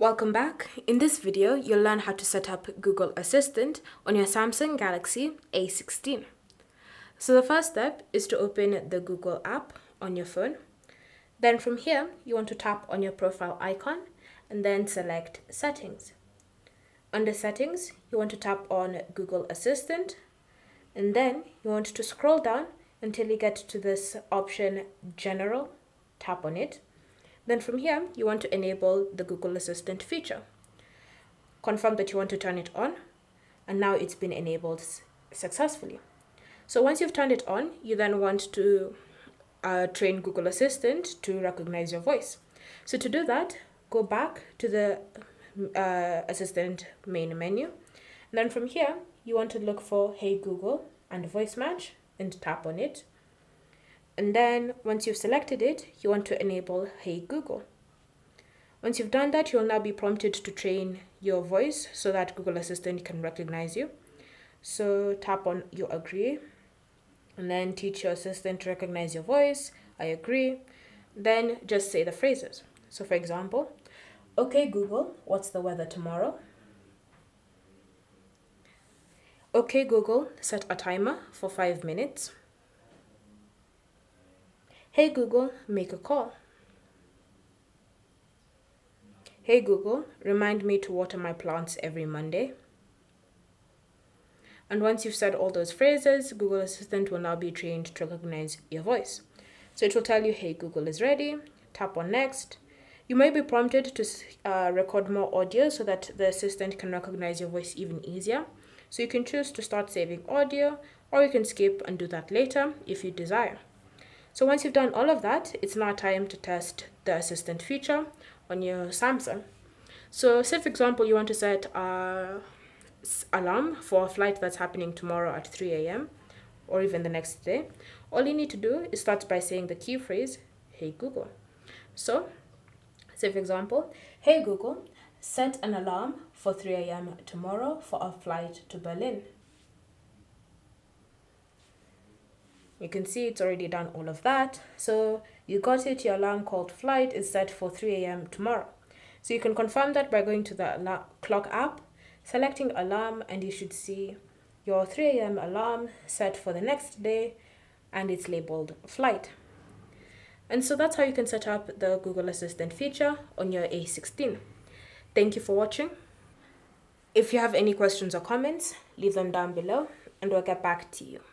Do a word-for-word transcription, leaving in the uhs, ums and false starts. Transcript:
Welcome back. In this video, you'll learn how to set up Google Assistant on your Samsung Galaxy A sixteen. So the first step is to open the Google app on your phone. Then from here, you want to tap on your profile icon and then select Settings. Under Settings, you want to tap on Google Assistant, and then you want to scroll down until you get to this option, General. Tap on it. Then from here, you want to enable the Google Assistant feature. Confirm that you want to turn it on, and now it's been enabled successfully. So once you've turned it on, you then want to uh, train Google Assistant to recognize your voice. So to do that, go back to the uh, Assistant main menu. And then from here, you want to look for Hey Google and Voice Match and tap on it. And then once you've selected it, you want to enable Hey Google. Once you've done that, you'll now be prompted to train your voice so that Google Assistant can recognize you. So tap on You Agree, and then teach your assistant to recognize your voice. I agree. Then just say the phrases. So for example, okay Google, what's the weather tomorrow? Okay Google, set a timer for five minutes. Hey Google, make a call. Hey Google, remind me to water my plants every Monday. And once you've said all those phrases, Google Assistant will now be trained to recognize your voice. So it will tell you, Hey Google is ready. Tap on Next. You may be prompted to uh, record more audio so that the assistant can recognize your voice even easier. So you can choose to start saving audio, or you can skip and do that later if you desire. So once you've done all of that, it's now time to test the assistant feature on your Samsung. So say for example, you want to set an alarm for a flight that's happening tomorrow at three A M or even the next day. All you need to do is start by saying the key phrase, Hey Google. So say for example, Hey Google, set an alarm for three A M tomorrow for a flight to Berlin. You can see it's already done all of that. So you got it, your alarm called flight is set for three A M tomorrow. So you can confirm that by going to the clock app, selecting alarm, and you should see your three A M alarm set for the next day, and it's labeled flight. And so that's how you can set up the Google Assistant feature on your A sixteen. Thank you for watching. If you have any questions or comments, leave them down below and we'll get back to you.